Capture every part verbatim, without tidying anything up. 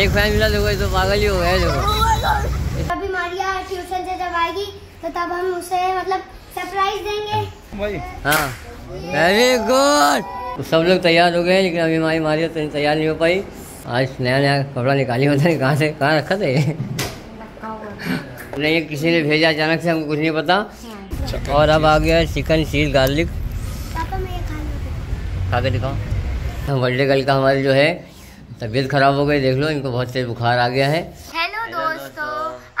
एक फैमिला देखो, ये तो पागल ही हो गया। देखो अभी मारिया ट्यूशन से जब आएगी तो तब हम उसे मतलब सरप्राइज देंगे भाई। हाँ वेरी गुड, सब लोग तैयार हो गए लेकिन अभी हमारी मारिया तो तैयार नहीं हो पाई। आज नया नया कपड़ा निकाली, पता नहीं कहाँ से कहाँ रखा था नहीं, किसी ने भेजा अचानक से, हमको कुछ नहीं पता। और अब आ गया चिकन चीज गार्लिक, खा के दिखाओ। बर्थडे गर्ल का हमारी जो है तबीयत खराब हो गई, देख लो इनको बहुत तेज बुखार आ गया है। हेलो दोस्तों,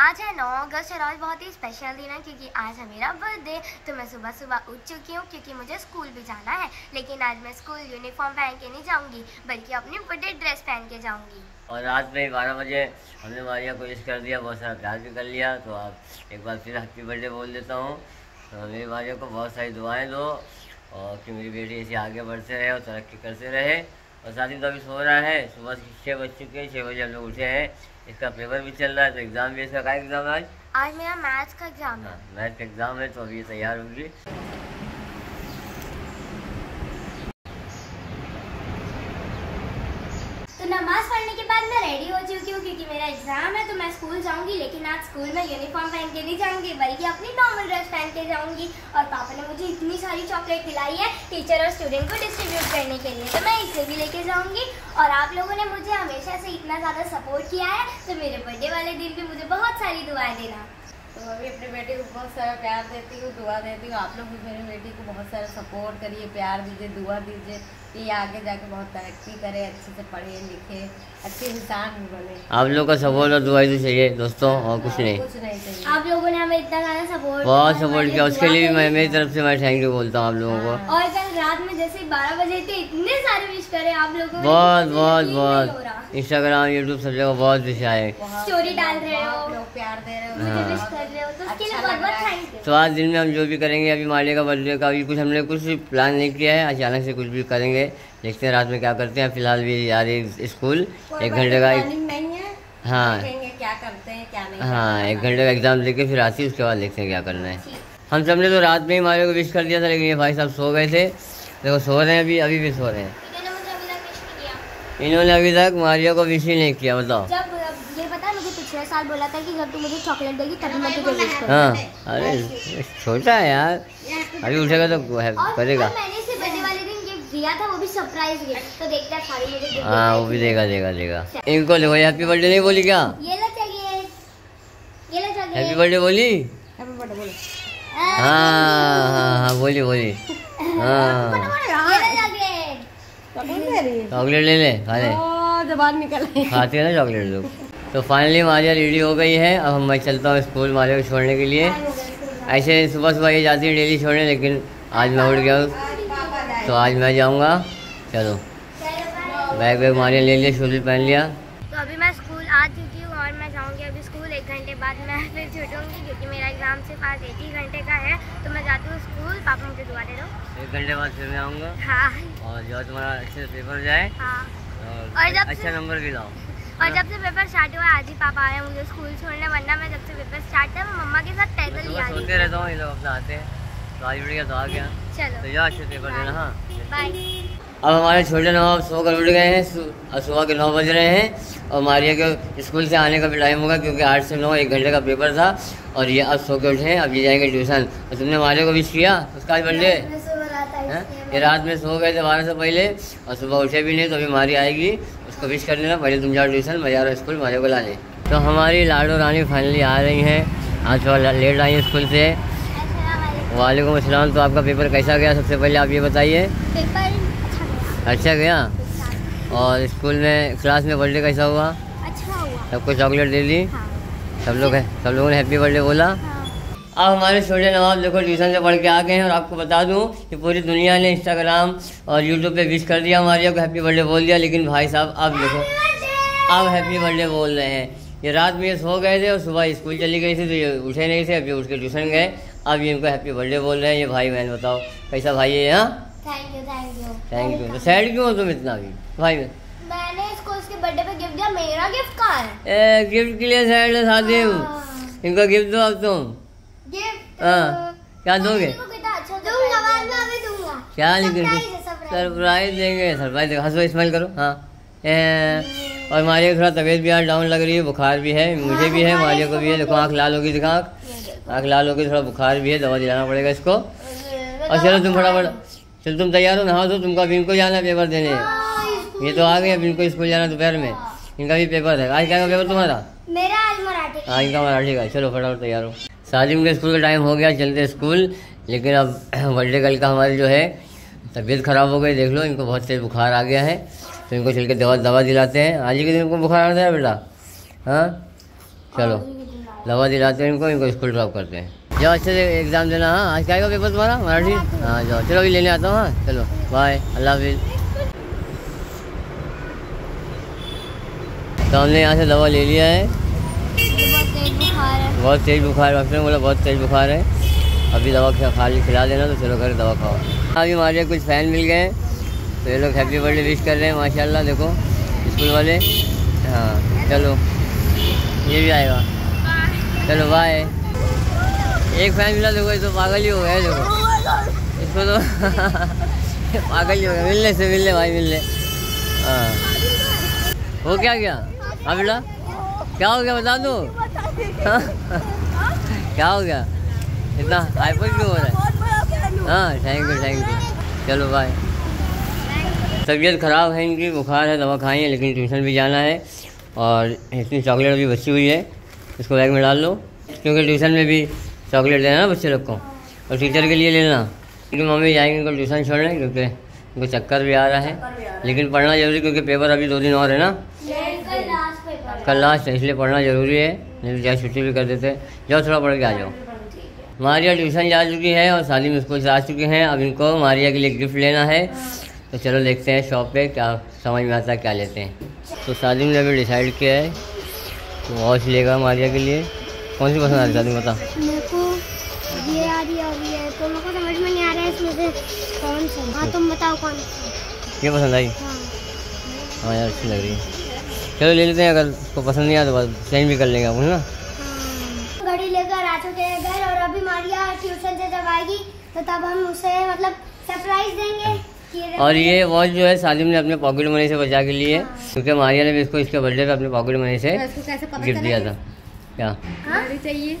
आज है नौ अगस्त और आज बहुत ही स्पेशल दिन है क्योंकि आज है मेरा बर्थडे। तो मैं सुबह सुबह उठ चुकी हूँ क्योंकि मुझे स्कूल भी जाना है, लेकिन आज मैं स्कूल यूनिफॉर्म पहन के नहीं जाऊँगी बल्कि अपनी बर्थडे ड्रेस पहन के जाऊँगी। और रात में बारह बजे हमने मारिया को विश कर दिया, बहुत सारा प्यार भी कर लिया। तो आप एक बार फिर हैप्पी बर्थडे बोल देता हूँ। तो मेरी मारिया को बहुत सारी दुआएँ दो और कि मेरी बेटी ऐसे आगे बढ़ते रहे और तरक्की करते रहे। और साथ ही तो अभी सो रहा है, सुबह छः बज चुके हैं, छः बजे हम लोग उठे हैं। इसका पेपर भी चल रहा है तो एग्ज़ाम भी, इसका क्या एग्ज़ाम है आज? आज मेरा मैथ्स का एग्ज़ाम है। हाँ मैथ्स का एग्ज़ाम है तो अभी तैयार होगी। तो नमाज़ पढ़ने के बाद मैं रेडी हो चुकी हूँ क्योंकि मेरा एग्ज़ाम है तो मैं स्कूल जाऊँगी, लेकिन आज स्कूल में यूनिफॉर्म पहन के नहीं जाऊँगी बल्कि अपनी नॉर्मल ड्रेस पहन के जाऊँगी। और पापा ने मुझे इतनी सारी चॉकलेट खिलाई है टीचर और स्टूडेंट को डिस्ट्रीब्यूट करने के लिए, तो मैं इसे भी लेके जाऊँगी। और आप लोगों ने मुझे हमेशा से इतना ज़्यादा सपोर्ट किया है तो मेरे बर्थडे वाले दिन भी मुझे बहुत सारी दुआएं देना। तो अभी अपने बेटे को बहुत सारा प्यार देती हूँ, दुआ देती हूँ। आप लोग भी मेरे बेटी को बहुत सारा सपोर्ट करिए, प्यार दीजिए, दुआ दीजिए कि आगे जाके बहुत तरक्की करे, अच्छे से पढ़े लिखे, अच्छे इंसान बने। आप लोग का सपोर्ट और दुआ ही चाहिए दोस्तों, और कुछ नहीं कुछ नहीं चाहिए। आप लोगों ने हमें इतना सारा सपोर्ट बहुत सपोर्ट किया, उसके लिए भी मैं मेरी तरफ से मैं थैंक यू बोलता हूँ आप लोगों को। और कल रात में जैसे बारह बजे थे इतने सारे विश करे आप लोगों, बहुत बहुत बहुत इंस्टाग्राम यूट्यूब सब जगह बहुत विश आए, स्टोरी डाल रहे हो, प्यार दे रहे हो। तो आज दिन में हम जो भी करेंगे, अभी मारिया का बर्थडे का अभी कुछ हमने कुछ प्लान नहीं किया है, अचानक से कुछ भी करेंगे, देखते हैं रात में क्या करते हैं। फिलहाल भी जा रही स्कूल, एक घंटे का नहीं है। हाँ क्या करते हैं क्या नहीं, हाँ एक घंटे का एग्जाम देके फिर आती है, उसके बाद देखते हैं क्या करना है। हम सबने तो रात में ही मारिया को विश कर दिया था लेकिन ये भाई साहब सो गए थे, देखो सो रहे हैं अभी अभी भी सो रहे हैं। इन्होंने अभी तक मारिया को विश ही नहीं किया, बताओ। ये पता है मुझे पिछले साल बोला था कि जब तू मुझे चॉकलेट देगी तभी मैं तुझे विश करूंगा। हाँ अरे छोटा है यार, अभी उठेगा तो करेगा। था वो भी सरप्राइज गिफ्ट, तो देखता है मुझे। हाँ वो भी देगा देगा देगा इनको। देखो हैप्पी बर्थडे नहीं बोली क्या? ये लो चॉकलेट, ये लो चॉकलेट। हैप्पी बर्थडे बोली? हैप्पी बर्थडे बोली। हाँ हाँ हाँ बोली बोली। हाँ चॉकलेट ले ले, खा ले, जबान निकल गई, खाते हैं ना चॉकलेट लोग। तो फाइनली मारिया रेडी हो गई है, अब मैं चलता हूँ स्कूल मारिया को छोड़ने के लिए। ऐसे सुबह सुबह ये जाती है डेली छोड़ने, लेकिन आज मैं उठ गया हूँ तो आज मैं जाऊंगा। चलो बैग वैग मारिया ले लिया, शूज भी पहन लिया। तो अभी मैं स्कूल आ चुकी हूँ और मैं जाऊंगी अभी स्कूल। एक घंटे बाद मैं फिर छूटूंगी क्योंकि मेरा एग्ज़ाम सिर्फ आज एक ही घंटे का है, तो मैं जाती हूँ स्कूल। पापा मुझे दुआ दे दो, एक घंटे बाद फिर मैं आऊँगा। हाँ और जो तुम्हारा अच्छे से पेपर जाए। हाँ और जब अच्छा नंबर भी लाओ। और जब से पेपर स्टार्ट हुआ आज ही पापा आए मुझे स्कूल छोड़ने, वरना मैं जब से पेपर स्टार्ट था मैं मम्मा के साथ पैदल ही आते रहता हूँ। ये लोग अपना आते हैं तो आज उठ गया तो आ गया। तो यार अच्छे पेपर देना। हाँ अब हमारे छोटे नवाब सो कर उठ गए हैं और सुबह के नौ बज रहे हैं और मारिया के स्कूल से आने का भी टाइम होगा क्योंकि आठ से नौ एक घंटे का पेपर था। और ये अब सो के उठे हैं, अब ये जाएंगे ट्यूशन। और तुमने मारिया को विश किया उसका आज बर्थडे? ये रात में सो गए थे बारह से पहले और सुबह उठे भी नहीं, तो अभी मारिया आएगी उसको विश कर लेना। पहले तुम जाओ ट्यूशन, मैं जा रहा हूँ स्कूल मारिया को लाने। तो हमारी लाडो रानी फाइनली आ रही हैं, आज थोड़ा लेट आई है स्कूल से। वालेकुम अस्सलाम। तो आपका पेपर कैसा गया सबसे पहले आप ये बताइए? पेपर अच्छा गया, अच्छा गया? अच्छा। और स्कूल में क्लास में बर्थडे कैसा हुआ? अच्छा हुआ। सबको चॉकलेट दे दी? हाँ। सब लोग सब लोगों ने हैप्पी बर्थडे बोला? हाँ। अब हमारे छोटे नवाब देखो ट्यूशन से पढ़ के आ गए हैं। और आपको बता दूं कि पूरी दुनिया ने इंस्टाग्राम और यूट्यूब पे विश कर दिया मारिया को, हैप्पी बर्थडे बोल दिया, लेकिन भाई साहब अब देखो अब हैप्पी बर्थडे बोल रहे हैं। ये रात में सो गए थे और सुबह स्कूल चली गई थी तो ये उठे नहीं थे, अभी उठ के ट्यूशन गए, अब ये इनको हैप्पी बर्थडे बोल रहे हैं। ये भाई बहन बताओ कैसा भाई है? हाँ thank you thank you thank you. तो सैड क्यों हो तुम इतना भी भाई? मैं मैंने इसको उसके बर्थडे पे गिफ्ट दिया, मेरा गिफ्ट कहाँ है? ए गिफ्ट के लिए सैड है सादिम, इनको गिफ्ट दो अब तुम। गिफ्ट हाँ क्या दोगे? अच्छा दूंगा, बाद में अभी दूंगा। क्या लेकिन सरप्राइज देंगे, सरप्राइज देंगे। हंसो, स्माइल करो। हाँ, और मारिया की थोड़ा तबीयत भी आज डाउन लग रही है, बुखार भी है, मुझे भी है, मारिया को भी है। देखो आँख लाल होगी, दिखा आँख आँख लाल होगी, थोड़ा बुखार भी है, दवा दिलाना पड़ेगा इसको। और चलो तुम फटाफट, चलो तुम तैयार हो, नहा दो, तुमको अभी इनको जाना है पेपर देने। ये तो आ गए, अब इनको स्कूल जाना दोपहर में, इनका भी पेपर है। आज क्या पेपर तुम्हारा? मेरा आज मराठी का। हाँ, इनका मराठी का। चलो फटाफट तैयार हो। साजिम के स्कूल का टाइम हो गया, चलते स्कूल। लेकिन अब बर्थडे कल का हमारी जो है तबीयत ख़राब हो गई, देख लो इनको बहुत तेज बुखार आ गया है, तो इनको चल के दवा दवा दिलाते हैं। आज के दिन इनको बुखार आता है बेटा? हाँ, चलो दवा दिलाते हैं इनको, इनको स्कूल ड्रॉप करते हैं। जाओ अच्छे से एग्ज़ाम देना। हाँ, आज क्या पेपर तुम्हारा? मराठी। हाँ जाओ, चलो अभी लेने आता हूँ। हाँ चलो, बाय, अल्लाह हाफिज़। तो हमने यहाँ से दवा ले लिया है। बहुत तेज़ बुखार है, डॉक्टर ने बोला बहुत तेज़ बुखार है। अभी दवा खाली खिला देना, तो चलो घर दवा खाओ। अभी हमारे कुछ फ़ैन मिल गए हैं, तो ये लोग हैप्पी बर्थडे विश कर रहे हैं। माशाल्लाह देखो स्कूल वाले। हाँ चलो, ये भी आएगा। चलो बाय। एक फ़ैन मिला, देखो ये तो पागल ही हो गया। देखो इसको तो पागल ही हो गया। मिलने से मिलने भाई, मिलने। हाँ, वो क्या गया? हाँ बेटा, क्या हो गया बता दो। हाँ? क्या हो गया? इतना हाइपर क्यों हो रहा है? हाँ, थैंक यू थैंक यू। चलो बाय। तबीयत ख़राब है इनकी, बुखार है, दवा खाई है, लेकिन ट्यूशन भी जाना है। और इतनी चॉकलेट भी बची हुई है, इसको बैग में डाल लो, क्योंकि ट्यूशन में भी चॉकलेट देना ना बच्चे लोग को, और टीचर के लिए लेना। क्योंकि मम्मी जाएंगे इनको ट्यूशन छोड़ने, क्योंकि इनको चक्कर भी आ रहा है। लेकिन पढ़ना जरूरी, क्योंकि पेपर अभी दो दिन और है ना, कल लास्ट है, इसलिए पढ़ना ज़रूरी है। नहीं तो चाहे छुट्टी भी कर देते। जाओ थोड़ा पढ़ के आ जाओ। मारिया ट्यूशन जा चुकी है और सालिम स्कूल से आ चुके हैं। अब इनको मारिया के लिए गिफ्ट लेना है, तो चलो देखते हैं शॉप पे क्या समझ में आता है, क्या लेते हैं। तो सालिम ने अभी डिसाइड किया है तो वॉच लेगा मारिया के लिए। कौन सी पसंद आ रही सालिम, बता? ये पसंद आई? हाँ यार, अच्छी लग रही है। चलो ले लेते हैं, अगर उसको पसंद नहीं आया तो चेंज भी कर लेंगे आप, है ना। गाड़ी लेकर आ चुके हैं घर, और अभी मारिया ट्यूशन से जब आएगी तो तब हम उसे मतलब सरप्राइज देंगे। और ये वॉच जो है सालिम ने अपने पॉकेट मनी से बचा के लिए, क्योंकि मारिया ने भी इसको इसके बर्थडे पे अपने पॉकेट मनी से गिफ्ट दिया था। क्या घड़ी चाहिए?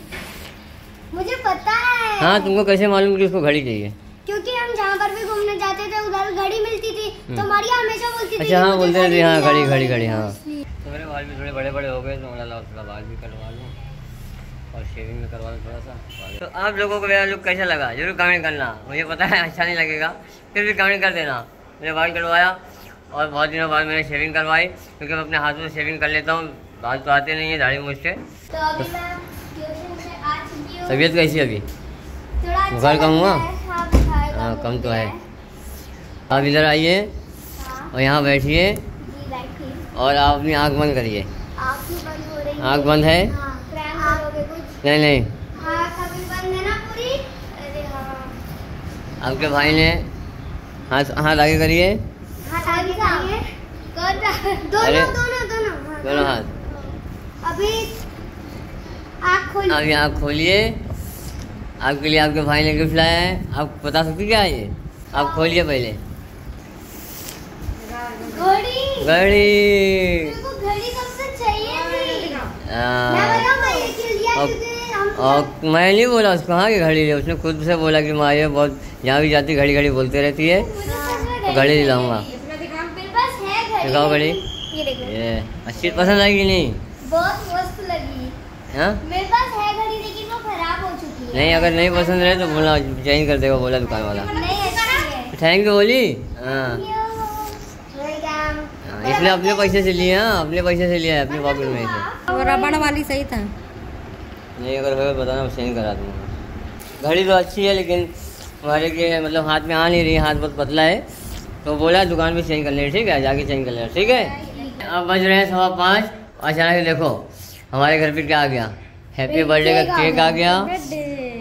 मुझे पता है। हाँ, तुमको कैसे मालूम कि उसको घड़ी चाहिए? क्योंकि हम जहाँ पर भी घूमने जाते थे उधर घड़ी मिलती थी, तो मारिया हमेशा बोलती थी। अच्छा हाँ, बोलते थे हाँ घड़ी घड़ी घड़ी। हाँ, मेरे बाल भी थोड़े बड़े बड़े हो गए, तो माला थोड़ा बाल भी करवा लूँ और शेविंग भी करवा लूँ थोड़ा सा। तो आप लोगों को मेरा लुक कैसा लगा जरूर कमेंट करना। मुझे पता है अच्छा नहीं लगेगा, फिर भी कमेंट कर देना। मैंने बाल करवाया और बहुत दिनों बाद मैंने शेविंग करवाई, क्योंकि मैं अपने हाथों से शेविंग कर लेता हूँ, बाल तो आते नहीं है दाढ़ी मूंछ से। तबीयत कैसी है अभी? बुखार कम हुआ? हाँ कम तो है। आप इधर आइए और यहाँ बैठिए और आप अपनी आँख बंद करिए। आँख बंद है? हाँ, कुछ? नहीं नहीं बंद है ना पूरी। अरे हाँ। आपके भाई ने हाथ हाथ आगे करिए। दोनों दोनों दोनों हाथ। अभी आँख खोलिए। अभी आँख खोलिए। आपके लिए आपके भाई ने गिफ्ट लाया है, आप बता सकती क्या है ये? आप खोलिए पहले। घड़ी घड़ी कब से चाहिए थी? मैं बोला मैं नहीं बोला उसको। हाँ कि घड़ी ले, उसने खुद से बोला कि मारिया बहुत यहाँ भी जाती घड़ी घड़ी बोलते रहती है, तो घड़ी दिलाऊंगा। दिखाओ घड़ी, ये अच्छी पसंद आई कि नहीं? बहुत मस्त लगी। हाँ मेरे पास है घड़ी, लेकिन वो खराब हो चुकी है। नहीं, अगर नहीं पसंद रहे तो बोला चेंज कर देगा, बोला दुकान वाला। थैंक यू बोली। हाँ, इसने अपने पैसे से लिया, अपने पैसे से लिया है, अपने पॉकेट में से। रबड़ वाली सही था? नहीं, अगर होगा बताना, चेंज करा दूँगा। घड़ी तो अच्छी है, लेकिन हमारे के मतलब हाथ में आ नहीं रही, हाथ बहुत पतला है, तो बोला दुकान पे चेंज कर लेना। ठीक है, जाके चेंज कर लेना। ठीक है, अब बज रहे हैं सवा पाँच। अचानक देखो हमारे घर पर क्या आ गया, हैप्पी बर्थडे का केक आ गया।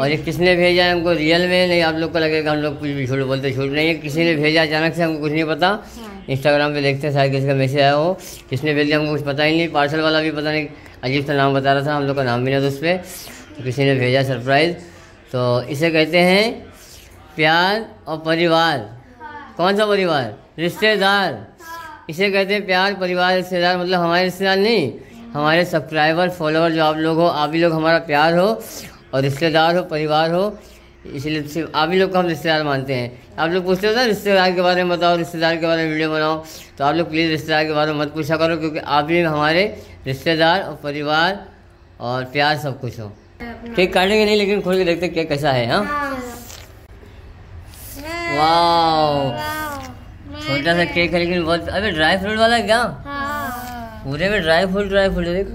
और ये किसने भेजा है हमको रियल में? नहीं आप लोग को लगेगा हम लोग कुछ भी झूठ बोलते, झूठ नहीं है। किसी ने भेजा अचानक से, हमको कुछ नहीं पता। इंस्टाग्राम पे देखते हैं शायद किसी का मैसेज आया हो, किसने भेज दिया हमको कुछ पता ही नहीं। पार्सल वाला भी पता नहीं, अजीब सा नाम बता रहा था, हम लोग का नाम भी नहीं था उस पर। तो किसी ने भेजा सरप्राइज़। तो इसे कहते हैं प्यार और परिवार। कौन सा परिवार? रिश्तेदार। इसे कहते हैं प्यार परिवार रिश्तेदार, मतलब हमारे रिश्तेदार नहीं, हमारे सब्सक्राइबर फॉलोअर जो आप लोग हो, आप भी लोग हमारा प्यार हो और रिश्तेदार हो, परिवार हो, इसलिए सिर्फ आप ही लोग को हम रिश्तेदार मानते हैं। आप लोग पूछते हो ना रिश्तेदार के बारे में बताओ, रिश्तेदार के बारे में वीडियो बनाओ, तो आप लोग प्लीज़ रिश्तेदार के बारे में मत पूछा करो, क्योंकि आप भी हमारे रिश्तेदार और परिवार और प्यार सब कुछ हो। केक काटेंगे नहीं, लेकिन खोल के देखते केक कैसा है। हाँ, वाह, छोटा सा केक है लेकिन बहुत। अबे ड्राई फ्रूट वाला क्या? हाँ। पूरे में ड्राई फ्रूट ड्राई फ्रूट है, देख।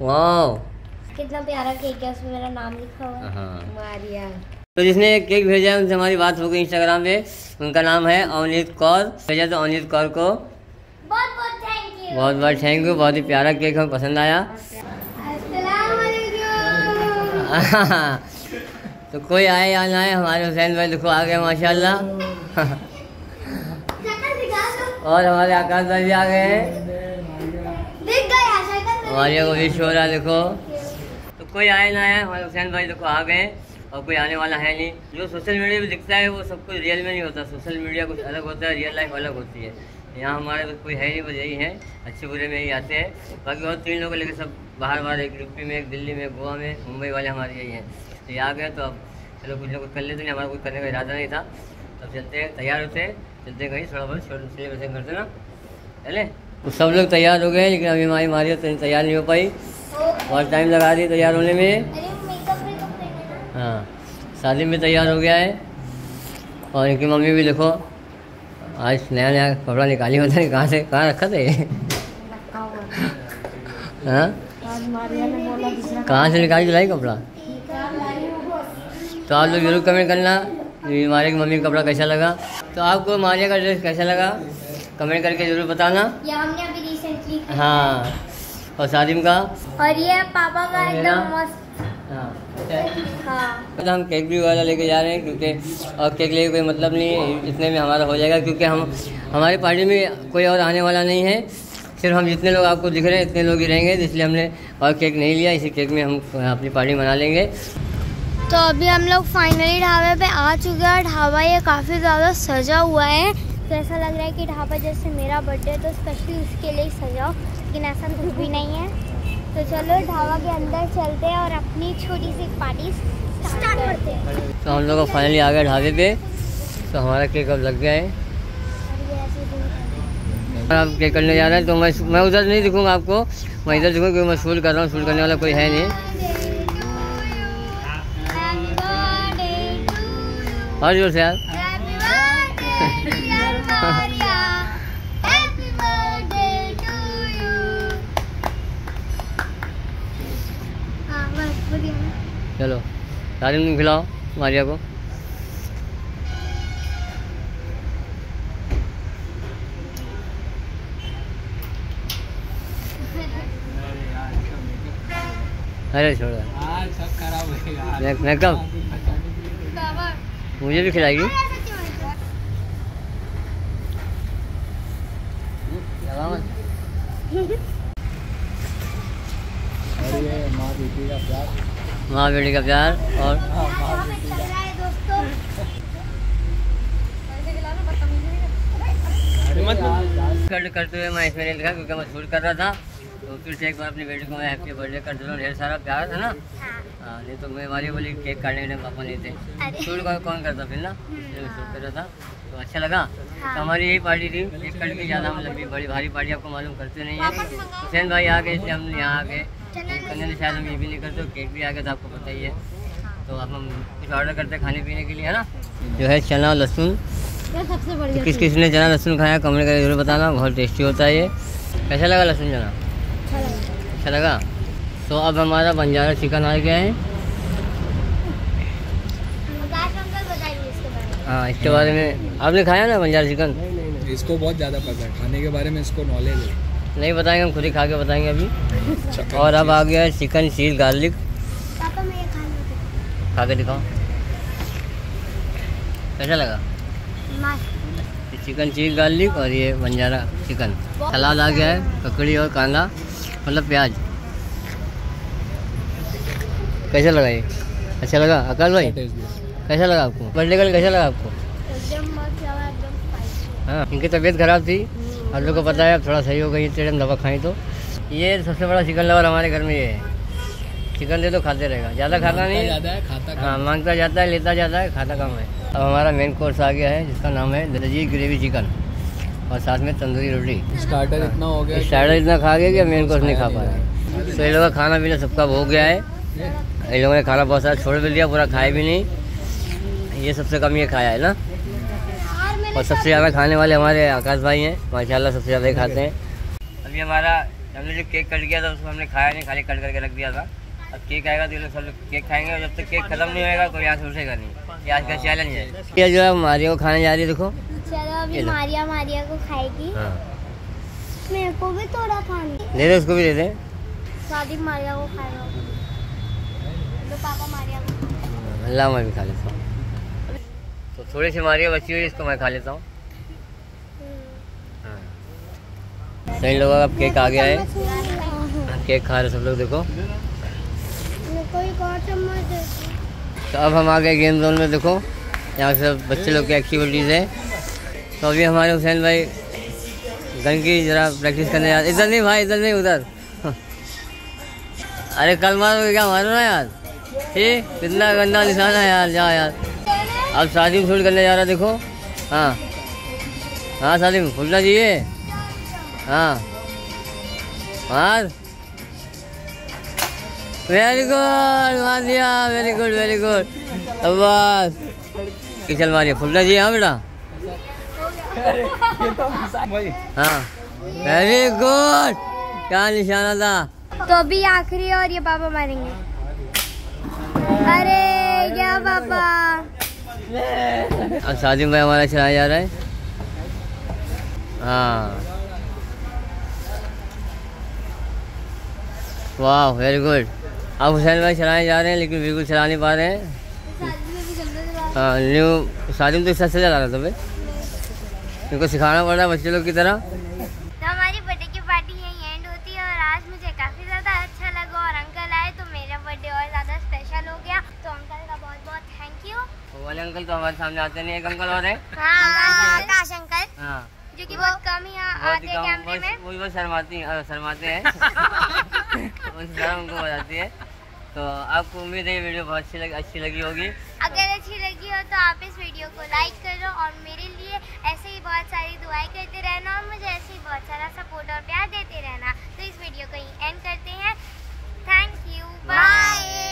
वाह, कितना प्यारा केक है, उसमें मेरा नाम लिखा हुआ है, मारिया। तो जिसने केक भेजा है उनसे हमारी बात हो गई इंस्टाग्राम पे, उनका नाम है अनी कौर। भेजा तो अनी कौर को बहुत बहुत थैंक यू, बहुत बहुत थैंक यू। बहुत ही प्यारा केक हमें पसंद आया। तो कोई आए या ना आए, हमारे हुसैन भाई देखो आ गए माशाल्लाह। और हमारे आकाश भाई भी आ गए हैं, मारिया को विश हो रहा है देखो। कोई आया ना आया, हमारे हुसैन भाई देखो आ गए और कोई आने वाला है नहीं। जो सोशल मीडिया पे दिखता है वो सब कुछ रियल में नहीं होता, सोशल मीडिया कुछ अलग होता है, रियल लाइफ अलग होती है। यहाँ हमारे तो कोई है नहीं, बस यही है, अच्छे बुरे में ही आते हैं। बाकी और तीन लोग लेकिन सब बाहर बाहर, एक यूपी में, एक दिल्ली में, गोवा में, मुंबई वाले हमारे यही हैं। तो ये आ गए तो अब चलो कुछ ना कुछ कर लेते हैं, हमारा कुछ करने का इरादा नहीं था। तब चलते हैं, तैयार होते हैं, चलते कहीं थोड़ा बहुत सेलिब्रेशन करते ना, चले। तो सब लोग तैयार हो गए लेकिन अभी हमारी मारिया तैयार नहीं हो पाई, बहुत टाइम लगा रही है तैयार होने में। हाँ, शादी में तैयार हो गया है। और इनकी मम्मी भी देखो आज नया नया कपड़ा निकाली, होता है कहाँ से कहाँ रखा था ये, कहाँ से निकाली तो लाई कपड़ा। तो आप लोग जरूर कमेंट करना मारिया की मम्मी का कपड़ा कैसा लगा। तो आपको मारिया का ड्रेस कैसा लगा कमेंट करके जरूर बताना। हाँ, और शादिम का और ये पापा का एकदम मस्त। हाँ, तो हम केक भी वाला लेके जा रहे हैं, क्योंकि और केक लेके कोई मतलब नहीं है, इतने में हमारा हो जाएगा, क्योंकि हम हमारी पार्टी में कोई और आने वाला नहीं है, सिर्फ हम जितने लोग आपको दिख रहे हैं इतने लोग ही रहेंगे, इसलिए हमने और केक नहीं लिया, इसी केक में हम अपनी पार्टी मना लेंगे। तो अभी हम लोग फाइनली ढाबे पर आ चुके हैं। ढाबा ये काफ़ी ज़्यादा सजा हुआ है, तो ऐसा लग रहा है कि ढाबा जैसे मेरा बर्थडे तो स्पेशली उसके लिए सजाओ, लेकिन ऐसा कुछ भी नहीं है। तो चलो ढाबा के अंदर चलते हैं और अपनी छोटी सी पार्टी स्टार्ट करते हैं। तो हम लोग फाइनली आ गए ढाबे पे, तो हमारा केक अब लग गया है। आप केक करने जा रहे हैं तो मैं मैं उधर नहीं दिखूँगा आपको, मैं इधर दिखूँगा क्योंकि मैं शूट कर रहा हूँ, शूट करने वाला कोई है नहीं। और जोर से यार, चलो तारीफ तुम खिलाओ मारिया को। अरे छोड़, सब खराब है मेकअप, मुझे भी खिलाएगी। माँ बेटी का प्यार और कट करते हुए मैं इसमें नहीं लिखा क्योंकि मैं शूट कर रहा था। तो फिर से एक बार अपनी बेटी को मैं हैप्पी बर्थडे कर दूँ, ढेर सारा प्यार है ना। हाँ, नहीं तो मैं वाली बोली केक काटने के लिए पापा नहीं थे, शूट कौन करता फिर ना, शूट कर रहा था। तो अच्छा लगा, तो हमारी यही पार्टी थी, एक कट की ज़्यादा मतलब बड़ी भारी पार्टी आपको मालूम करते नहीं है। हुसैन भाई आ गए इसलिए हम यहाँ आ गए, करने शायद हम ये भी नहीं करते, केक भी आ गया तो आपको पता ही है। तो अब हम कुछ ऑर्डर करते हैं खाने पीने के लिए, है ना। जो है चना लहसुन, तो किस किस ने चना लहसुन खाया कमेंट करके जरूर बताना, बहुत टेस्टी होता है ये। कैसा लगा लहसुन चना? अच्छा लगा। तो अब हमारा बंजारा चिकन आ गया है। हाँ, इसके बारे में आपने खाया ना बंजारा चिकन? इसको बहुत ज़्यादा पता है, खाने के बारे में इसको नॉलेज है। नहीं बताएंगे, हम खुद ही खा के बताएंगे अभी। और अब आ गया चिकन चीज़ गार्लिक, खा के दिखाओ कैसा लगा। चिकन चीज़ गार्लिक और ये बंजारा चिकन सलाद आ गया है, ककड़ी और कांदा मतलब प्याज। कैसा लगा ये? अच्छा लगा। आकाश भाई कैसा लगा आपको बर्थडे कल? कैसा लगा आपको? हाँ, उनकी तबीयत खराब थी, हम लोग को पता है, अब थोड़ा सही हो गई तेरे दवा खाई। तो ये सबसे बड़ा चिकन लवर हमारे घर में ये है, चिकन दे तो खाते रहेगा, ज़्यादा खाना नहीं है, खाता हाँ मांगता जाता है, लेता जाता है, खाता कम है। अब हमारा मेन कोर्स आ गया है जिसका नाम है दर्जी ग्रेवी चिकन और साथ में तंदूरी रोटी। स्टार्टर इतना हो गया, स्टार्टर इतना खा गया कि मेन कोर्स नहीं खा पा रहे। तो ये लोग का खाना पीना सबका हो गया है, ये लोगों ने खाना बहुत सारा छोड़ भी लिया, पूरा खाए भी नहीं, ये सबसे कम ये खाया है ना। और सबसे ज़्यादा खाने वाले हमारे आकाश भाई हैं, माशाल्लाह सबसे ज़्यादा ही खाते हैं। अभी हमारा हमने जो केक कट गया था उसको हमने खाया नहीं, खाली कट करके रख दिया था। अब केक आएगा तो ये लोग सब लोग केक खाएंगे और जब तक केक खत्म नहीं होएगा कोई यहाँ से उठेगा नहीं, ये आज का चैलेंज है। ये जो है मारिया को खाने जा रही है, देखो चलो अभी मारिया मारिया को खाएगी, मेरे को भी थोड़ा खाना दे दे, उसको भी दे दे। शादी मारिया को खाएगा तो पापा मारिया को, अल्लाह मैं भी खा लेता हूँ, तो थोड़ी सी मारिया बची हुई इसको मैं खा लेता हूँ। सही लोग अब केक आ गया है, केक खा रहे सब लोग, देखो। तो अब हम आ गए गेम जोन में, देखो यहाँ सब बच्चे लोग की एक्टिविटीज़ है। तो अभी हमारे हुसैन भाई गन की जरा प्रैक्टिस करने यार, इधर नहीं भाई, इधर नहीं उधर, अरे कल मारो क्या मारो ना यार, ये कितना गंदा निशान है यार, जा यार। अब सालिम शूट करने जा रहा, देखो हाँ हाँ सालिम फुलना चाहिए, हाँ मार, वेरी गुड मार दिया, वेरी गुड वेरी गुड, अब बस किचल मारिए फुलना चाहिए, हाँ बेटा हाँ वेरी गुड, क्या निशाना था। तो अभी आखिरी और ये पापा मारेंगे, अरे क्या पापा। अब साजिद भाई हमारा चलाया जा रहा है, हाँ वाह वेरी गुड। अब हुसैन भाई चलाए जा रहे हैं लेकिन बिल्कुल चला नहीं पा रहे हैं, हाँ न्यू साजिद तो सच से चला रहा था भाई, इनको सिखाना पड़ रहा है बच्चे लोग की तरह। तो हमारी बर्थडे की पार्टी यहीं एंड होती है और आज मुझे काफ़ी ज़्यादा अच्छा लगा और अंकल आए तो मेरा बर्थडे और ज़्यादा स्पेशल हो गया, तो अंकल का बहुत बहुत थैंक यू। वाले अंकल तो हमारे सामने आते नहीं, एक अंकल और है हाँ, आकाश अंकल हाँ, जो कि बहुत कम ही आते कैमरे में, वो बहुत शर्माती शर्माते हैं उस शर्म उनको हो जाती है। तो आपको उम्मीद है ये वीडियो बहुत अच्छी लगी अच्छी लगी होगी, अगर अच्छी लगी हो तो आप इस वीडियो को लाइक करो और मेरे लिए ऐसे ही बहुत सारी दुआएं करते रहना और मुझे ऐसे ही बहुत सारा सपोर्ट और प्यार देते रहना। तो इस वीडियो को एंड करते हैं, थैंक यू बाय।